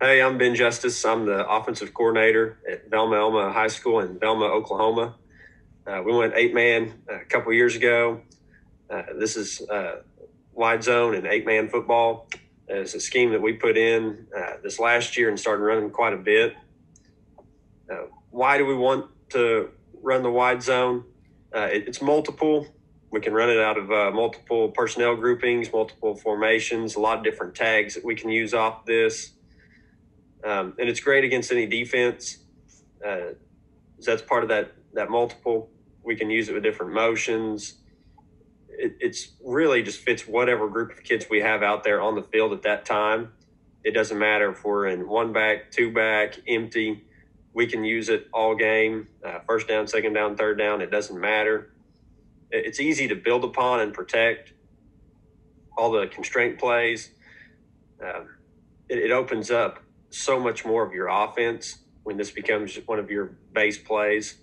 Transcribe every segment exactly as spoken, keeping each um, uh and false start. Hey, I'm Ben Justus. I'm the offensive coordinator at Velma-Alma High School in Velma, Oklahoma. Uh, we went eight-man a couple years ago. Uh, this is uh, wide zone and eight-man football. Uh, it's a scheme that we put in uh, this last year and started running quite a bit. Uh, why do we want to run the wide zone? Uh, it, it's multiple. We can run it out of uh, multiple personnel groupings, multiple formations, a lot of different tags that we can use off this. Um, and it's great against any defense. Uh, so that's part of that, that multiple. We can use it with different motions. It, it's really just fits whatever group of kids we have out there on the field at that time. It doesn't matter if we're in one back, two back, empty. We can use it all game, uh, first down, second down, third down. It doesn't matter. It, it's easy to build upon and protect all the constraint plays. Uh, it, it opens up so much more of your offense when this becomes one of your base plays.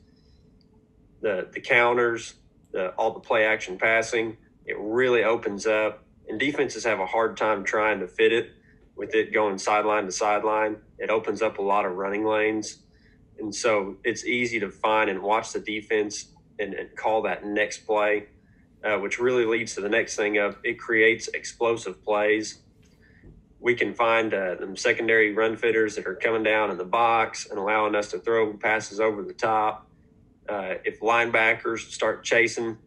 The the counters, the, all the play action passing, it really opens up. And defenses have a hard time trying to fit it with it going sideline to sideline. It opens up a lot of running lanes. And so it's easy to find and watch the defense and, and call that next play, uh, which really leads to the next thing of it creates explosive plays. We can find uh, them secondary run fitters that are coming down in the box and allowing us to throw passes over the top. Uh, if linebackers start chasing,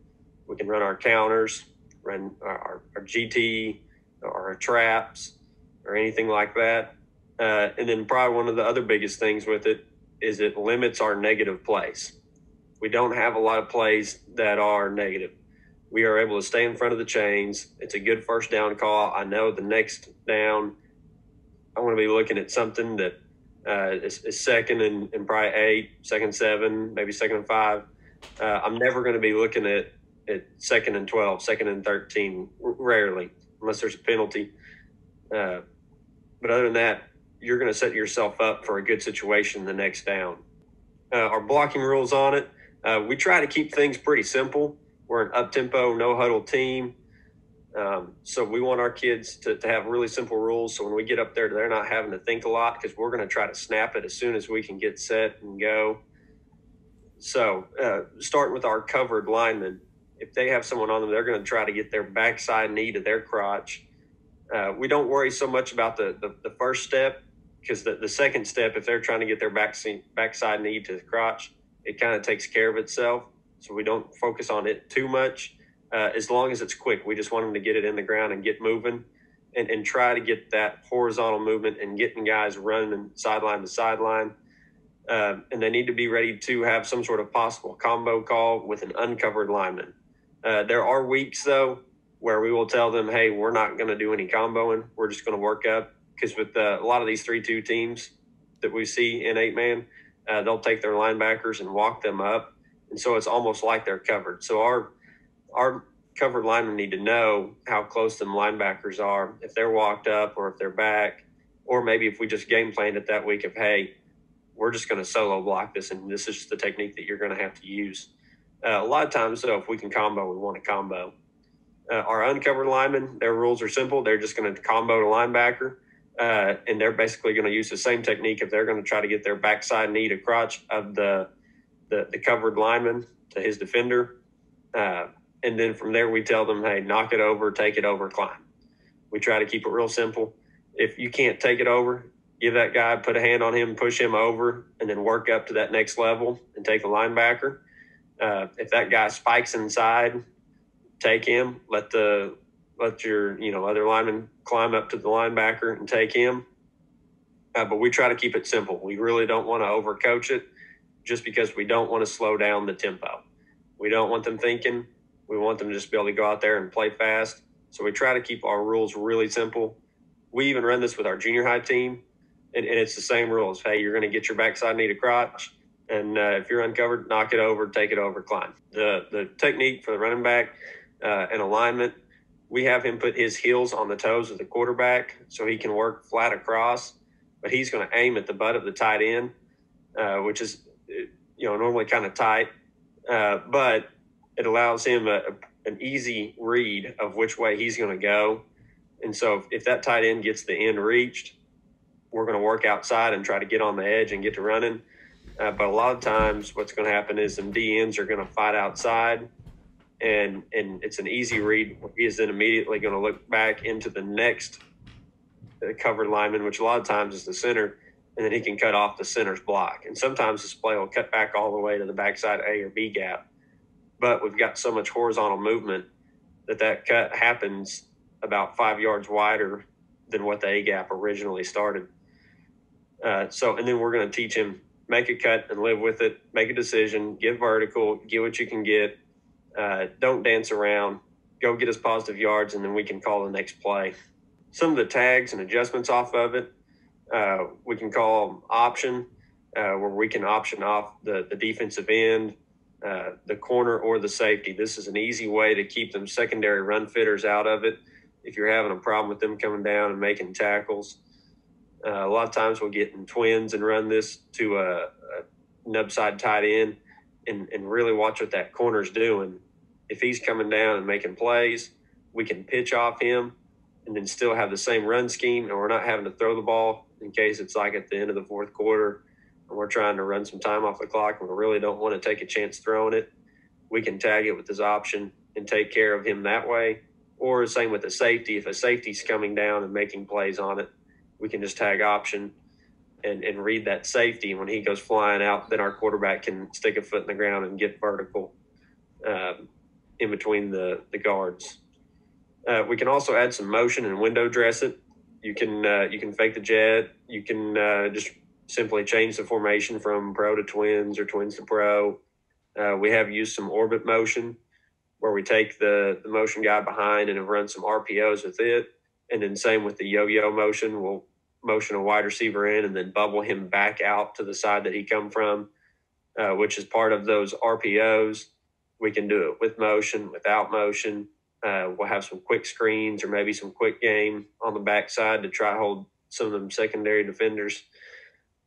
we can run our counters, run our, our G T or our traps or anything like that. Uh, and then probably one of the other biggest things with it is it limits our negative plays. We don't have a lot of plays that are negative. We are able to stay in front of the chains. It's a good first down call. I know the next down, I want to be looking at something that uh, is, is second and, and probably eight, second seven, maybe second and five. Uh, I'm never going to be looking at, at second and twelve, second and thirteen, rarely, unless there's a penalty. Uh, but other than that, you're going to set yourself up for a good situation the next down. Uh, our blocking rules on it, uh, we try to keep things pretty simple. We're an up-tempo, no-huddle team. Um, so we want our kids to, to have really simple rules. So when we get up there, they're not having to think a lot because we're going to try to snap it as soon as we can get set and go. So uh, starting with our covered linemen, if they have someone on them, they're going to try to get their backside knee to their crotch. Uh, we don't worry so much about the, the, the first step because the, the second step, if they're trying to get their back, backside knee to the crotch, it kind of takes care of itself. So we don't focus on it too much, uh, as long as it's quick. We just want them to get it in the ground and get moving and, and try to get that horizontal movement and getting guys running sideline to sideline. Uh, and they need to be ready to have some sort of possible combo call with an uncovered lineman. Uh, there are weeks, though, where we will tell them, hey, we're not going to do any comboing. We're just going to work up because with uh, a lot of these three two teams that we see in eight-man, uh, they'll take their linebackers and walk them up. And so it's almost like they're covered. So our our covered linemen need to know how close them linebackers are, if they're walked up or if they're back, or maybe if we just game planned it that week of, hey, we're just going to solo block this, and this is just the technique that you're going to have to use. Uh, a lot of times, though, if we can combo, we want to combo. Uh, our uncovered linemen, their rules are simple. They're just going to combo the linebacker, uh, and they're basically going to use the same technique if they're going to try to get their backside knee to crotch of the The, the covered lineman to his defender. Uh, and then from there, we tell them, hey, knock it over, take it over, climb. We try to keep it real simple. If you can't take it over, give that guy, put a hand on him, push him over, and then work up to that next level and take the linebacker. Uh, if that guy spikes inside, take him, let the let your you know other lineman climb up to the linebacker and take him. Uh, but we try to keep it simple. We really don't want to overcoach it, just because we don't want to slow down the tempo. We don't want them thinking. We want them to just be able to go out there and play fast. So we try to keep our rules really simple. We even run this with our junior high team, and, and it's the same rules. Hey, you're going to get your backside knee to crotch, and uh, if you're uncovered, knock it over, take it over, climb. The, the technique for the running back uh, and alignment, we have him put his heels on the toes of the quarterback so he can work flat across, but he's going to aim at the butt of the tight end, uh, which is – you know, normally kind of tight, uh, but it allows him a, a, an easy read of which way he's going to go. And so if, if that tight end gets the end reached, we're going to work outside and try to get on the edge and get to running. Uh, but a lot of times what's going to happen is some D Ns are going to fight outside, and and it's an easy read. He is then immediately going to look back into the next covered lineman, which a lot of times is the center, and then he can cut off the center's block. And sometimes this play will cut back all the way to the backside A or B gap. But we've got so much horizontal movement that that cut happens about five yards wider than what the A gap originally started. Uh, so, and then we're going to teach him, make a cut and live with it, make a decision, get vertical, get what you can get. Uh, don't dance around, go get us positive yards, and then we can call the next play. Some of the tags and adjustments off of it, uh, we can call them option, uh, where we can option off the, the defensive end, uh, the corner, or the safety. This is an easy way to keep them secondary run fitters out of it if you're having a problem with them coming down and making tackles. Uh, a lot of times we'll get in twins and run this to a, a nub side tight end and, and really watch what that corner's doing. If he's coming down and making plays, we can pitch off him and then still have the same run scheme, and we're not having to throw the ball in case it's like at the end of the fourth quarter and we're trying to run some time off the clock and we really don't want to take a chance throwing it. We can tag it with this option and take care of him that way. Or same with the safety. If a safety's coming down and making plays on it, we can just tag option and, and read that safety. When he goes flying out, then our quarterback can stick a foot in the ground and get vertical um, in between the, the guards. Uh, we can also add some motion and window dress it. You can uh, you can fake the jet. You can uh, just simply change the formation from pro to twins or twins to pro. Uh, we have used some orbit motion where we take the, the motion guy behind and have run some R P Os with it. And then same with the yo-yo motion, we'll motion a wide receiver in and then bubble him back out to the side that he come from, uh, which is part of those R P Os. We can do it with motion, without motion. Uh, we'll have some quick screens or maybe some quick game on the backside to try to hold some of them secondary defenders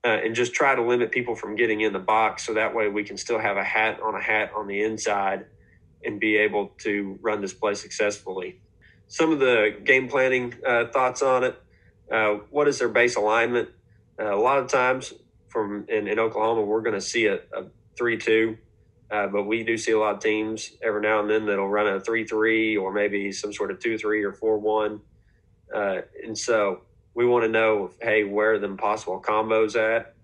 uh, and just try to limit people from getting in the box. So that way we can still have a hat on a hat on the inside and be able to run this play successfully. Some of the game planning uh, thoughts on it. Uh, what is their base alignment? Uh, a lot of times from in, in Oklahoma, we're going to see a three two, uh, but we do see a lot of teams every now and then that'll run a three three or maybe some sort of two three or four one. Uh, and so we want to know, hey, where are the possible combos at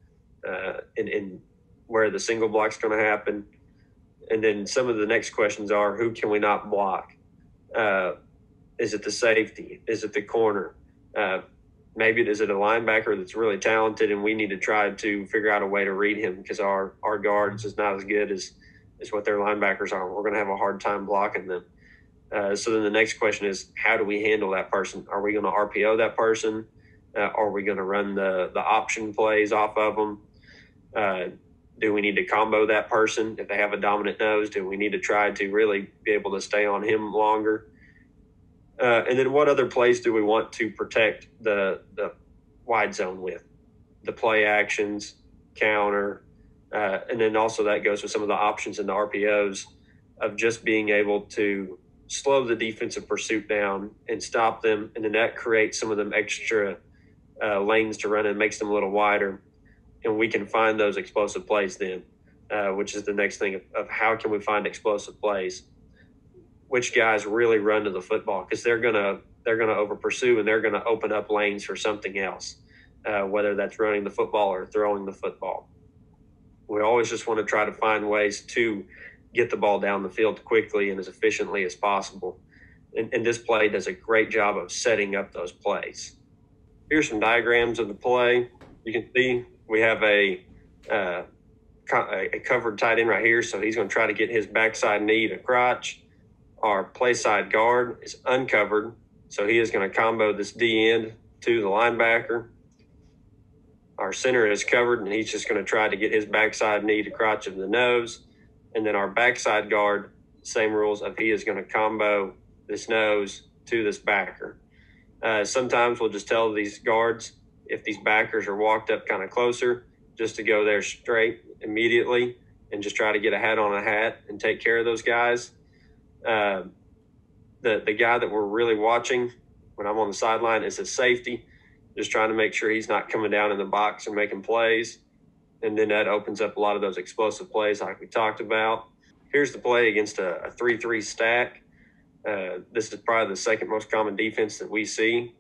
uh, and, and where the single block's going to happen. And then some of the next questions are, who can we not block? Uh, Is it the safety? Is it the corner? Uh, maybe is it a linebacker that's really talented and we need to try to figure out a way to read him because our, our guards is not as good as, as what their linebackers are. We're going to have a hard time blocking them. Uh, so then the next question is, how do we handle that person? Are we going to R P O that person? Uh, are we going to run the, the option plays off of them? Uh, do we need to combo that person? If they have a dominant nose, do we need to try to really be able to stay on him longer? Uh, and then what other plays do we want to protect the, the wide zone with? The play actions, counter, uh, and then also that goes with some of the options and the R P Os of just being able to slow the defensive pursuit down and stop them. And then that creates some of them extra uh, lanes to run and makes them a little wider. And we can find those explosive plays then, uh, which is the next thing of, of how can we find explosive plays? Which guys really run to the football because they're gonna they're gonna over pursue and they're gonna open up lanes for something else, uh, whether that's running the football or throwing the football. We always just want to try to find ways to get the ball down the field quickly and as efficiently as possible. And, and this play does a great job of setting up those plays. Here's some diagrams of the play. You can see we have a uh, a covered tight end right here, so he's going to try to get his backside knee to crotch. Our play side guard is uncovered, so he is going to combo this D end to the linebacker. Our center is covered, and he's just going to try to get his backside knee to crotch of the nose. And then our backside guard, same rules of he is going to combo this nose to this backer. Uh, sometimes we'll just tell these guards, if these backers are walked up kind of closer, just to go there straight immediately and just try to get a hat on a hat and take care of those guys. Uh, the the guy that we're really watching when I'm on the sideline is a safety. just trying to make sure he's not coming down in the box and making plays. And then that opens up a lot of those explosive plays like we talked about. Here's the play against a, a three three stack. Uh, this is probably the second most common defense that we see.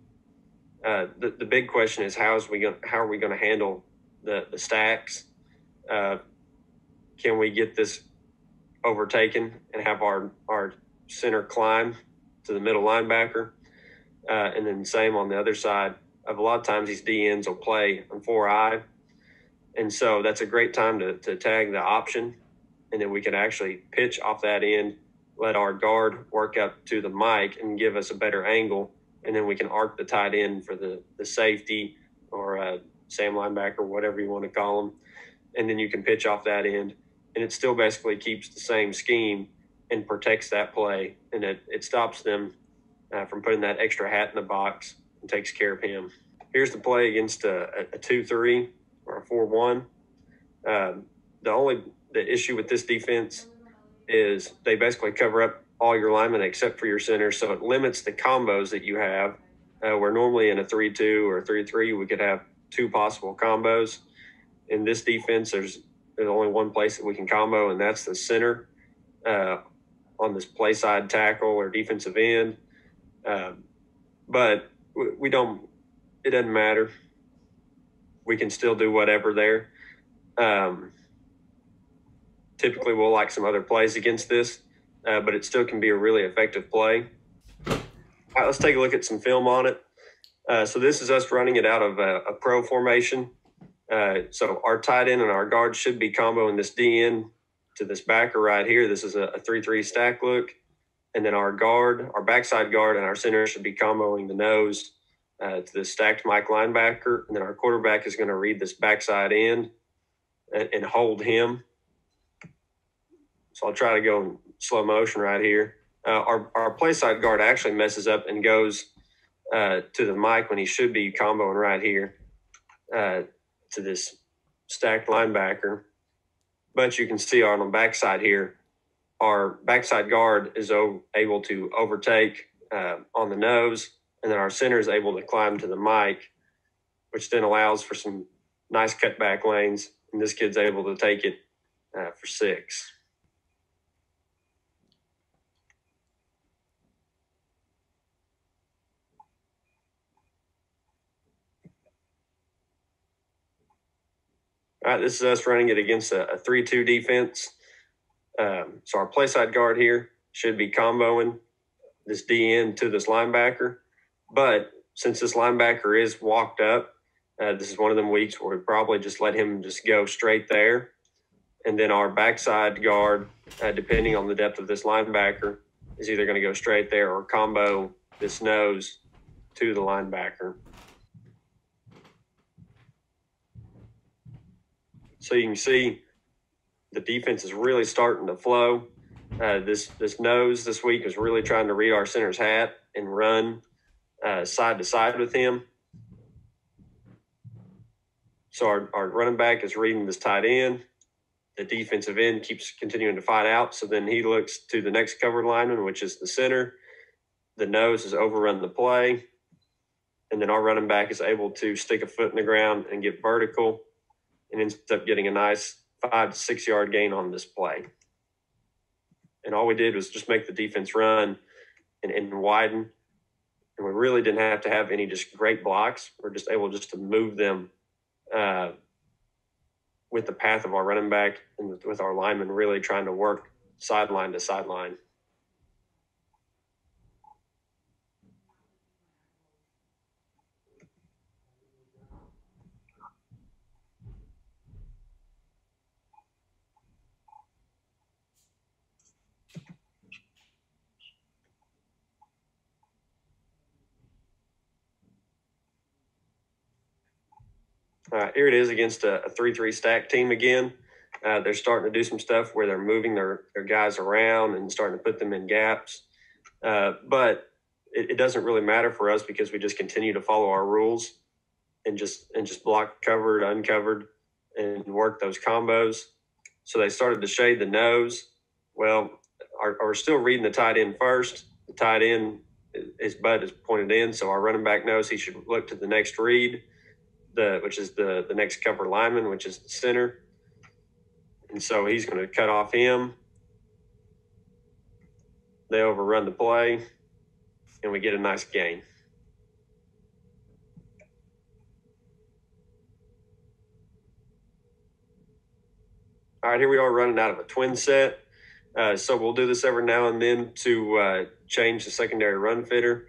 Uh, the, the big question is how is we gonna, how are we going to handle the, the stacks? Uh, can we get this overtaken and have our, our center climb to the middle linebacker? Uh, and then same on the other side. Of a lot of times these D Ns will play on four eye. And so that's a great time to, to tag the option. And then we can actually pitch off that end, let our guard work up to the mic and give us a better angle. And then we can arc the tight end for the, the safety or uh, Sam linebacker, whatever you want to call them. And then you can pitch off that end. And it still basically keeps the same scheme and protects that play. And it, it stops them uh, from putting that extra hat in the box and takes care of him. Here's the play against a two three or a four one. Um, the only the issue with this defense is they basically cover up all your linemen except for your center, so it limits the combos that you have, uh, where normally in a three two or a three three we could have two possible combos. In this defense, there's there's only one place that we can combo, and that's the center uh, on this play side tackle or defensive end. Um, but we don't, it doesn't matter. We can still do whatever there. Um, typically we'll like some other plays against this, uh, but it still can be a really effective play. All right, let's take a look at some film on it. Uh, so this is us running it out of a, a pro formation. Uh, so our tight end and our guard should be comboing this D N to this backer right here. This is a, a three three stack look. And then our guard, our backside guard, and our center should be comboing the nose uh, to the stacked Mike linebacker. And then our quarterback is going to read this backside end and, and hold him. So I'll try to go in slow motion right here. Uh, our our play side guard actually messes up and goes uh, to the Mike when he should be comboing right here uh, to this stacked linebacker. But you can see on the backside here, our backside guard is able to overtake uh, on the nose, and then our center is able to climb to the mic, which then allows for some nice cutback lanes, and this kid's able to take it uh, for six. All right, this is us running it against a, a three two defense. Um, so our play side guard here should be comboing this D N to this linebacker. But since this linebacker is walked up, uh, this is one of them weeks where we probably just let him just go straight there. And then our backside guard, uh, depending on the depth of this linebacker, is either going to go straight there or combo this nose to the linebacker. So you can see the defense is really starting to flow. Uh, this this nose this week is really trying to read our center's hat and run uh, side to side with him. So our, our running back is reading this tight end. The defensive end keeps continuing to fight out. So then he looks to the next covered lineman, which is the center. The nose has overrun the play. And then our running back is able to stick a foot in the ground and get vertical and ends up getting a nice five to six yard gain on this play. And all we did was just make the defense run and, and widen. And we really didn't have to have any just great blocks. We're just able just to move them uh, with the path of our running back and with, with our linemen really trying to work sideline to sideline. Uh, here it is against a three three stack team again. Uh, they're starting to do some stuff where they're moving their, their guys around and starting to put them in gaps. Uh, but it, it doesn't really matter for us because we just continue to follow our rules and just and just block covered, uncovered, and work those combos. So they started to shade the nose. Well, are, are still reading the tight end first. The tight end his butt is pointed in, so our running back knows he should look to the next read, the which is the, the next cover lineman, which is the center. And so he's going to cut off him. They overrun the play, and we get a nice gain. All right, here we are running out of a twin set. Uh, so we'll do this every now and then to uh, change the secondary run fitter.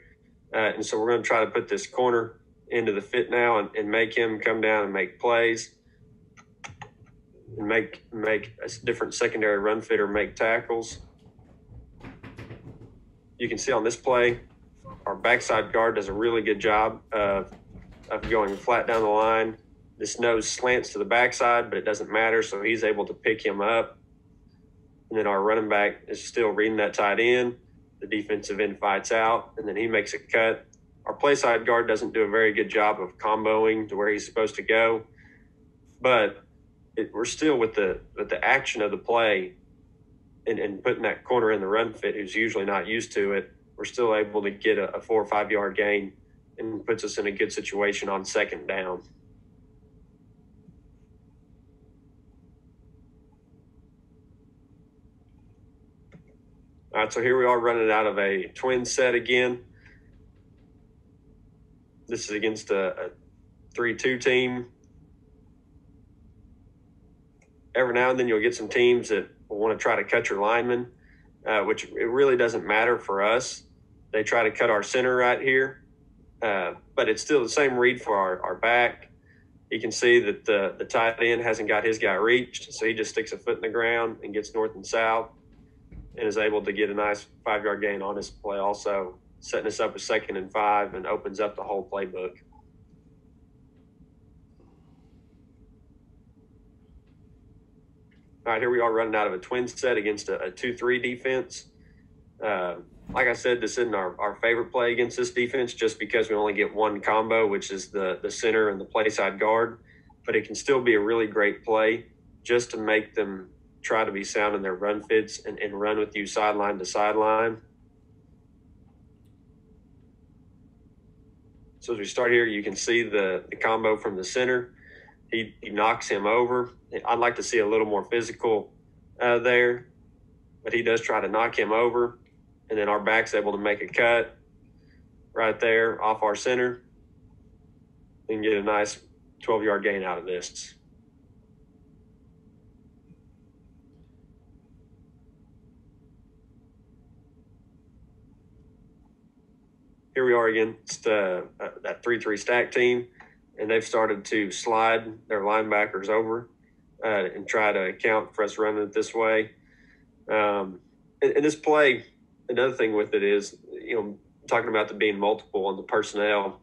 Uh, and so we're going to try to put this corner into the fit now and, and make him come down and make plays and make, make a different secondary run fitter make tackles. You can see on this play, our backside guard does a really good job of, of going flat down the line. This nose slants to the backside, but it doesn't matter, so he's able to pick him up. And then our running back is still reading that tight end. The defensive end fights out, and then he makes a cut. Our play side guard doesn't do a very good job of comboing to where he's supposed to go, but it, we're still with the with the action of the play and, and putting that corner in the run fit who's usually not used to it. We're still able to get a, a four or five yard gain and puts us in a good situation on second down. All right, so here we are running out of a twin set again. This is against a, a three two team. Every now and then you'll get some teams that will want to try to cut your linemen, uh, which it really doesn't matter for us. They try to cut our center right here, uh, but it's still the same read for our, our back. You can see that the, the tight end hasn't got his guy reached, so he just sticks a foot in the ground and gets north and south, and is able to get a nice five-yard gain on his play also, setting us up with second and five and opens up the whole playbook. All right, here we are running out of a twin set against a, a two three defense. Uh, like I said, this isn't our, our favorite play against this defense just because we only get one combo, which is the, the center and the play side guard, but it can still be a really great play just to make them try to be sound in their run fits and, and run with you sideline to sideline. So as we start here, you can see the, the combo from the center. He, he knocks him over. I'd like to see a little more physical uh, there, but he does try to knock him over. And then our back's able to make a cut right there off our center and get a nice twelve-yard gain out of this. Here we are against uh, that three three stack team, and they've started to slide their linebackers over uh, and try to account for us running it this way. Um, and, and this play, another thing with it is, you know, talking about the being multiple and the personnel,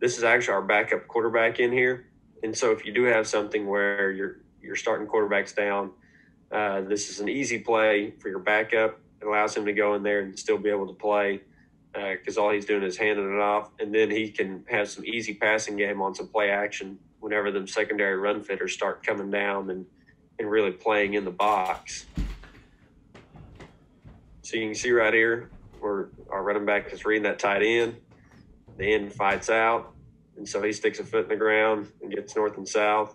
this is actually our backup quarterback in here. And so if you do have something where you're, you're starting quarterbacks down, uh, this is an easy play for your backup. It allows him to go in there and still be able to play, because uh, all he's doing is handing it off, and then he can have some easy passing game on some play action whenever them secondary run fitters start coming down and, and really playing in the box. So you can see right here where our running back is reading that tight end. The end fights out, and so he sticks a foot in the ground and gets north and south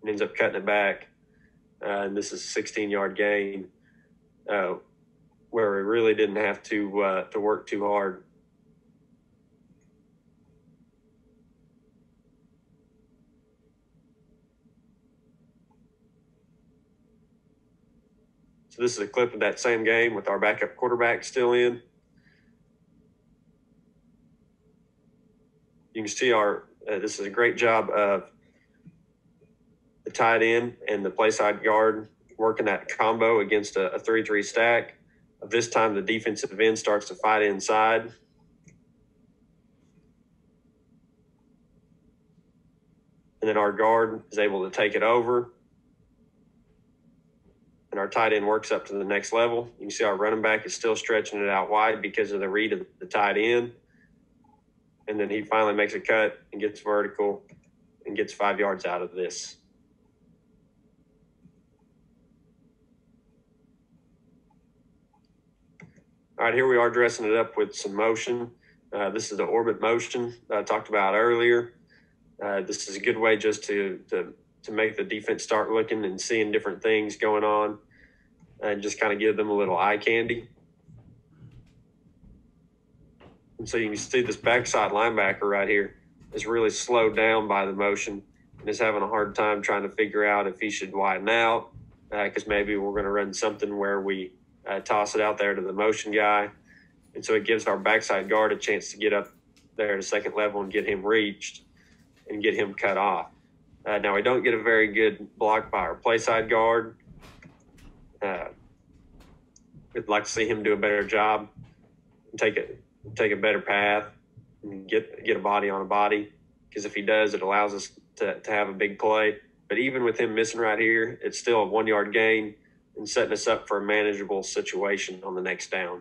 and ends up cutting it back. Uh, and this is a sixteen-yard gain. Uh, where we really didn't have to uh, to work too hard. So this is a clip of that same game with our backup quarterback still in. You can see our uh, this is a great job of the tight end and the play side guard working that combo against a, a three three stack. This time the defensive end starts to fight inside. And then our guard is able to take it over. And our tight end works up to the next level. You can see our running back is still stretching it out wide because of the read of the tight end. And then he finally makes a cut and gets vertical and gets five yards out of this. All right, here we are dressing it up with some motion. Uh, this is the orbit motion that I talked about earlier. Uh, this is a good way just to, to, to make the defense start looking and seeing different things going on and just kind of give them a little eye candy. And so you can see this backside linebacker right here is really slowed down by the motion and is having a hard time trying to figure out if he should widen out because uh, maybe we're going to run something where we uh, toss it out there to the motion guy. And so it gives our backside guard a chance to get up there to second level and get him reached and get him cut off. Uh, now, we don't get a very good block by our play side guard. Uh, we'd like to see him do a better job and take it. take a better path and get get a body on a body, because if he does, it allows us to, to have a big play. But even with him missing right here, it's still a one yard gain and setting us up for a manageable situation on the next down.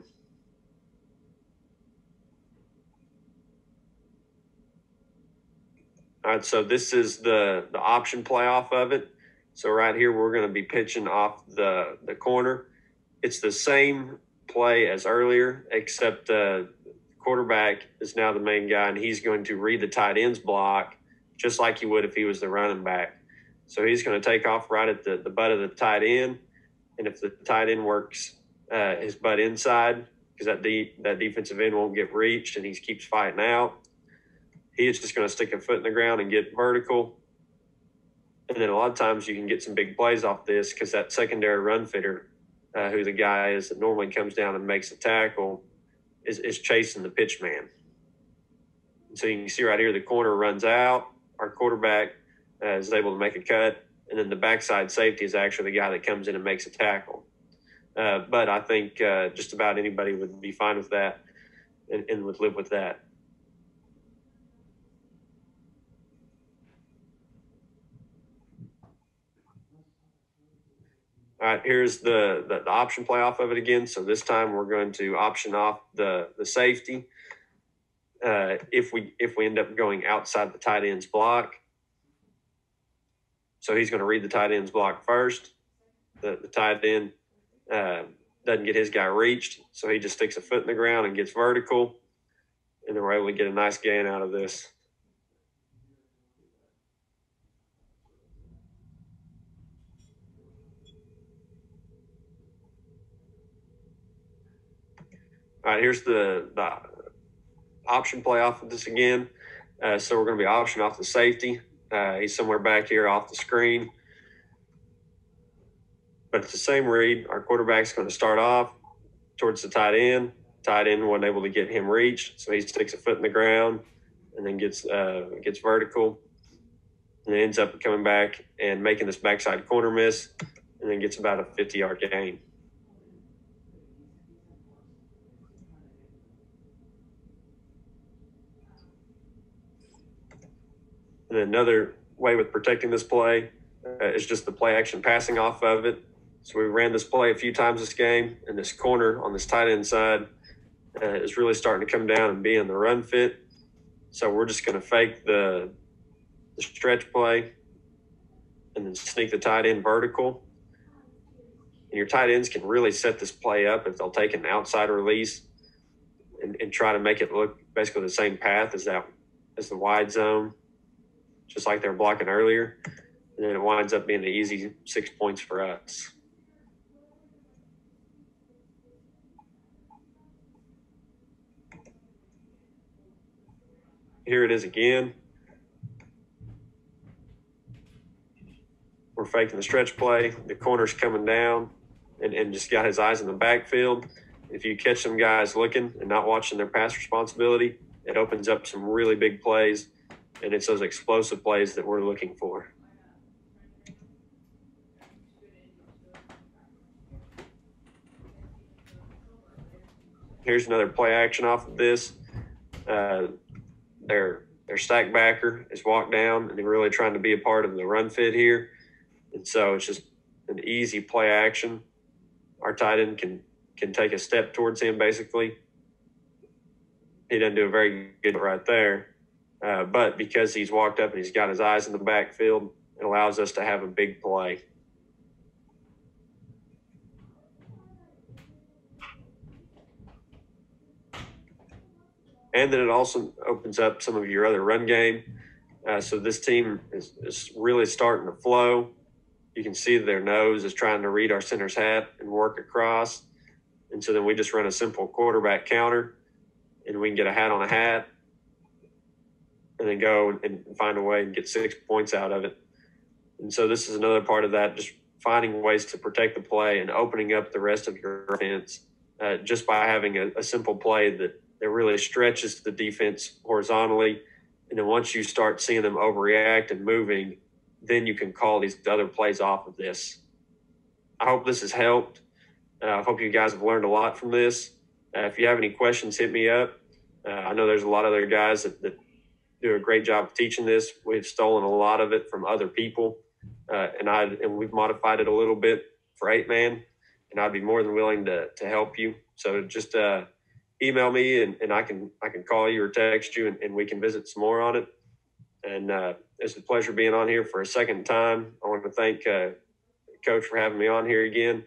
All right, so this is the, the option play off of it. So right here, we're going to be pitching off the, the corner. It's the same play as earlier, except uh, quarterback is now the main guy, and he's going to read the tight end's block just like he would if he was the running back. So he's going to take off right at the, the butt of the tight end, and if the tight end works uh, his butt inside, because that de that defensive end won't get reached and he keeps fighting out, he is just going to stick a foot in the ground and get vertical. And then a lot of times you can get some big plays off this, because that secondary run fitter, uh, who the guy is that normally comes down and makes a tackle, Is, is chasing the pitch man. So you can see right here, the corner runs out. Our quarterback uh, is able to make a cut. And then the backside safety is actually the guy that comes in and makes a tackle. Uh, but I think uh, just about anybody would be fine with that and, and would live with that. All right, here's the, the, the option play off of it again. So this time we're going to option off the, the safety uh, if we if we end up going outside the tight end's block. So he's going to read the tight end's block first. The, the tight end uh, doesn't get his guy reached, so he just sticks a foot in the ground and gets vertical, and then we're able to get a nice gain out of this. All right, here's the, the option play off of this again. Uh, so we're going to be option off the safety. Uh, he's somewhere back here off the screen. But it's the same read. Our quarterback's going to start off towards the tight end. Tight end wasn't able to get him reached, so he sticks a foot in the ground and then gets, uh, gets vertical. And then ends up coming back and making this backside corner miss, and then gets about a fifty-yard gain. And another way with protecting this play uh, is just the play action passing off of it. So we ran this play a few times this game, and this corner on this tight end side uh, is really starting to come down and be in the run fit. So we're just going to fake the, the stretch play and then sneak the tight end vertical. And your tight ends can really set this play up if they'll take an outside release and, and try to make it look basically the same path as, that, as the wide zone, just like they were blocking earlier. And then it winds up being an easy six points for us. Here it is again. We're faking the stretch play. The corner's coming down and, and just got his eyes in the backfield. If you catch some guys looking and not watching their pass responsibility, it opens up some really big plays. And it's those explosive plays that we're looking for. Here's another play action off of this. Uh, their, their stack backer is walked down, and they're really trying to be a part of the run fit here. And so it's just an easy play action. Our tight end can, can take a step towards him, basically. He doesn't do a very good right there. Uh, but because he's walked up and he's got his eyes in the backfield, it allows us to have a big play. And then it also opens up some of your other run game. Uh, so this team is, is really starting to flow. You can see their nose is trying to read our center's hat and work across. And so then we just run a simple quarterback counter, and we can get a hat on a hat and then go and find a way and get six points out of it. And so this is another part of that, just finding ways to protect the play and opening up the rest of your offense uh, just by having a, a simple play that, that really stretches the defense horizontally. And then once you start seeing them overreact and moving, then you can call these other plays off of this. I hope this has helped. Uh, I hope you guys have learned a lot from this. Uh, if you have any questions, hit me up. Uh, I know there's a lot of other guys that, that do a great job of teaching this. We've stolen a lot of it from other people, uh, and I and we've modified it a little bit for eight man. And I'd be more than willing to to help you. So just uh, email me, and, and I can I can call you or text you, and, and we can visit some more on it. And uh, it's a pleasure being on here for a second time. I want to thank uh, Coach for having me on here again.